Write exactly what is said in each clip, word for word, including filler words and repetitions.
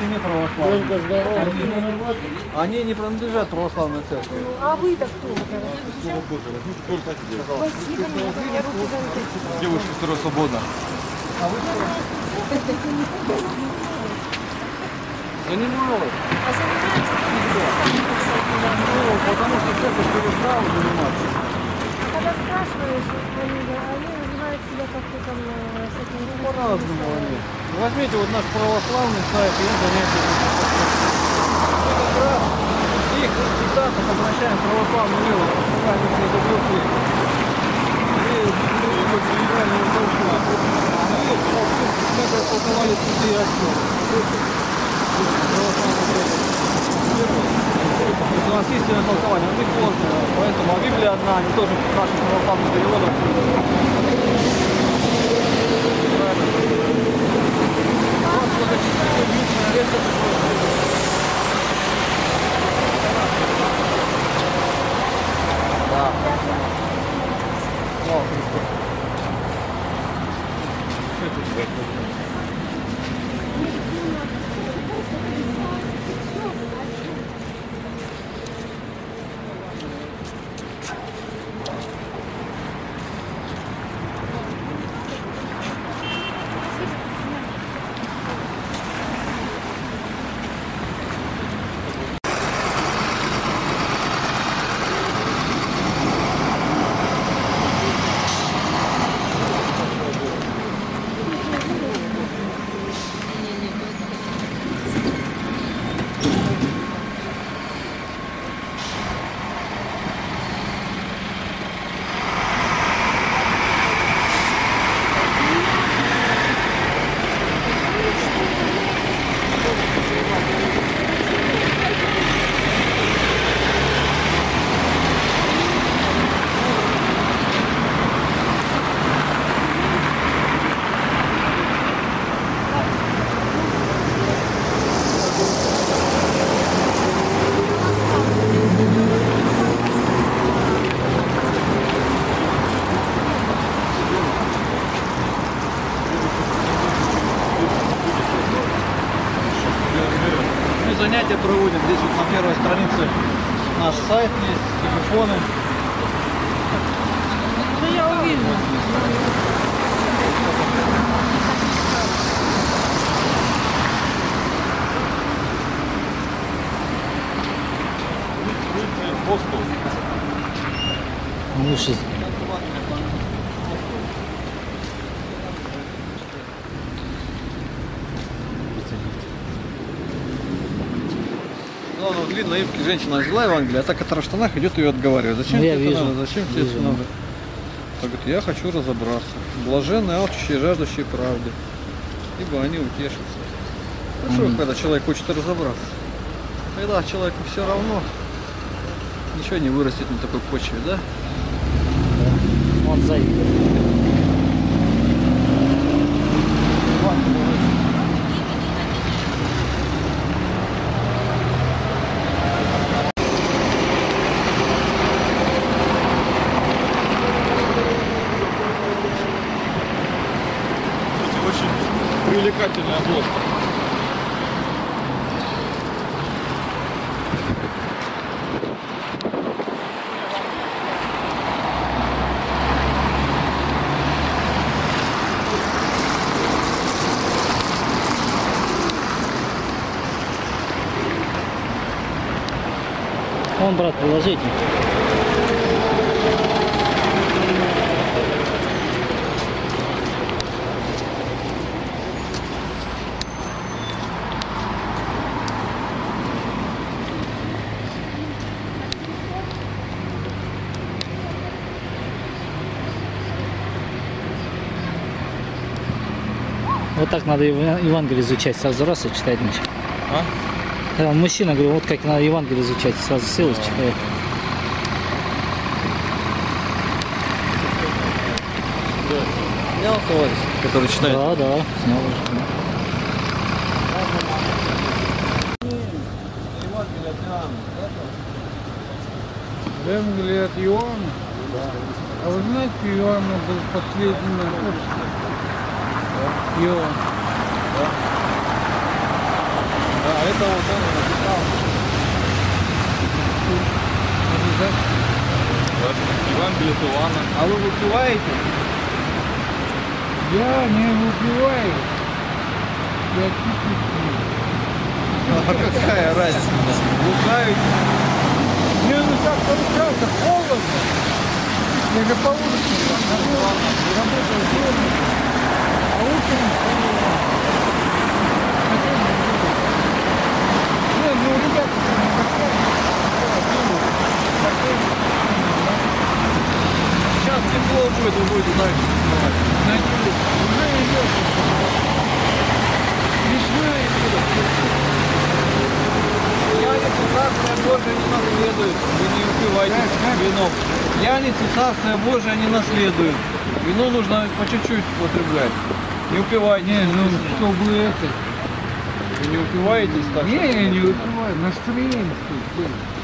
церкви не православные. Они не принадлежат православной церкви. А вы-то кто? Слово Божие. Девушка, второй свободна. А вы занималась. А занимаетесь? Ну, потому что кто-то перестал заниматься. Когда спрашиваешь, они называют себя как-то там... По-разному они. Возьмите вот наш православный сайт, и он занятие. Мы как раз их всегда обращаем к православному миру, как их не забьют их. И люди генерального толчка. Они толковали людей отсюда. У нас истинное толкование, у них сложное, поэтому Библия одна, они тоже в наших православных переводах. Да. Слава Христу. Занятия проводим. Здесь вот на первой странице наш сайт есть, телефоны. Да я уверена. Лучше. Видно, юбки женщина взяла Евангелие, а так которая в штанах идет ее отговаривает. Зачем тебе это надо? Зачем тебе это надо? Так говорит, я хочу разобраться. Блаженные, алчущие, жаждущие правды, ибо они утешатся. Хорошо, mm-hmm. когда человек хочет разобраться. Когда человеку все равно, ничего не вырастет на такой почве, да? Вот за это. Привлекательный область. Он, брат, приложите. Вот так надо Евангелие изучать, сразу раз и читать ничего. А? Мужчина, говорю, вот как надо Евангелие изучать, сразу сел и читает. Снял товарищ, который читает? Да, да, снял. Евангелие от Иоанна. Евангелие от Иоанна? Да. А вы знаете, Иоанна был последний на курсе? Йо. Да. А это вот он написал. Евангелие от Иоанна. А вы выпиваете? Я не выпиваю. Я чуть-чуть. А какая разница? Лукаете? Мне ну так получается, холодно. Я же по улице работаю сегодня. А утром... Ну, ребята, сейчас тепло будет, он будет дальше. Надеюсь, уже идет. Весной идет. Пьяница царствия Божия не наследует. Вы не выпивайте вино. Пьяница царствия Божия не наследует. Вино нужно по чуть-чуть употреблять. Не упивайте. Не, ну чтобы это... Вы не упиваетесь так? Не, я не упиваю. Настроение.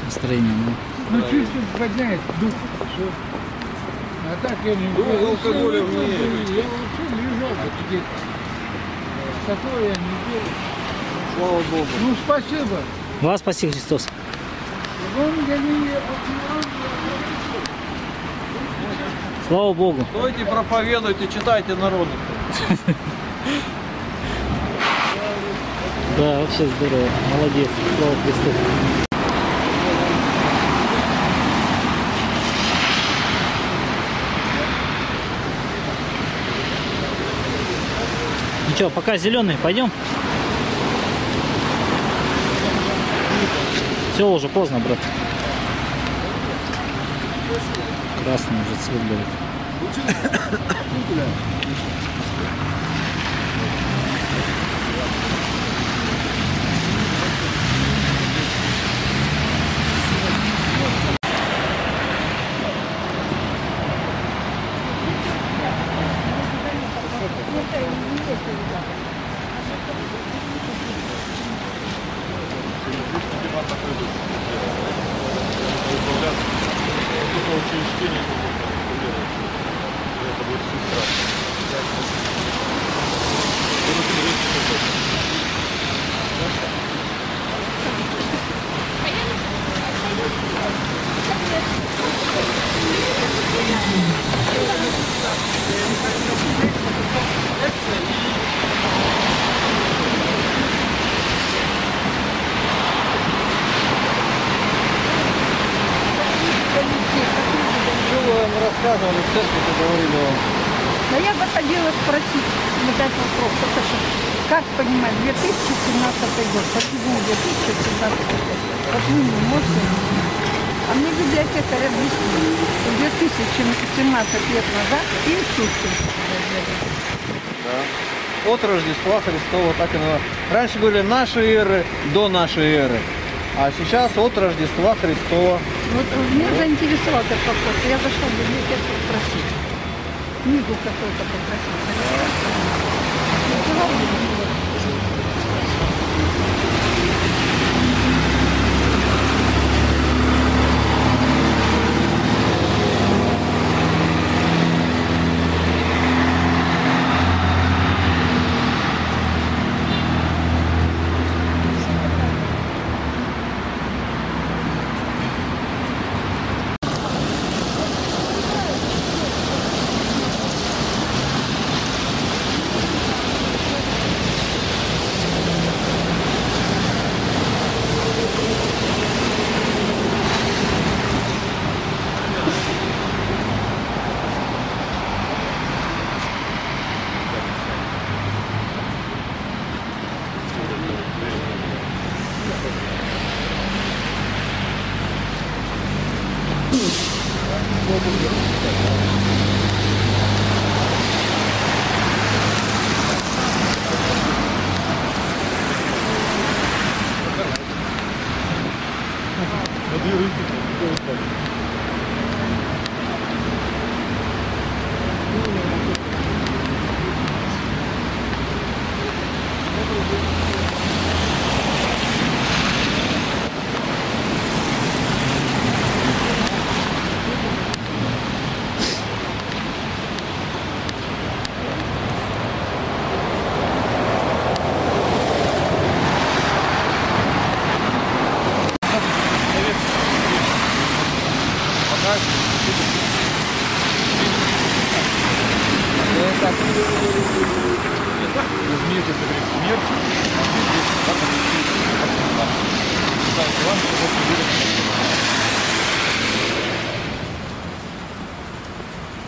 Настроение, ну. Ну, чувствует, подняет дух. А так я не упиваю. Дух алкоголя в ней. Я вообще лежал где-то. Такое я не делаю. Слава Богу. Ну, спасибо. Вас спаси Христос. Слава Богу. Стойте, проповедуйте, читайте народу. Да, вообще здорово. Молодец. Слава Христу. Ну что, пока зеленый, пойдем? Все, уже поздно, брат. Красный уже цвет берет. Но я бы хотела спросить задать вопрос, это же, как понимать, две тысячи семнадцатый год, почему две тысячи семнадцатый год? Вот вы не можете. А мне библиотекарь объяснил, что две тысячи семнадцать лет назад Иисус да. От Рождества Христова, так и называется. Раньше говорили нашей эры, до нашей эры. А сейчас от Рождества Христова. Вот меня заинтересовал этот вопрос. Я зашла в библиотеку попросить. Книгу какую-то попросить.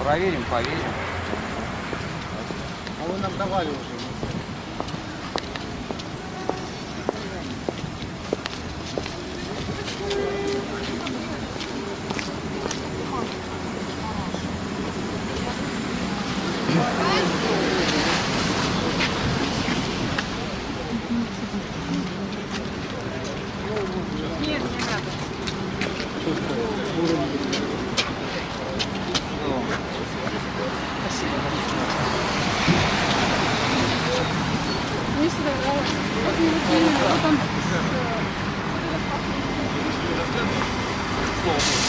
Проверим, поверим. А вы нам давали уже. Thank you.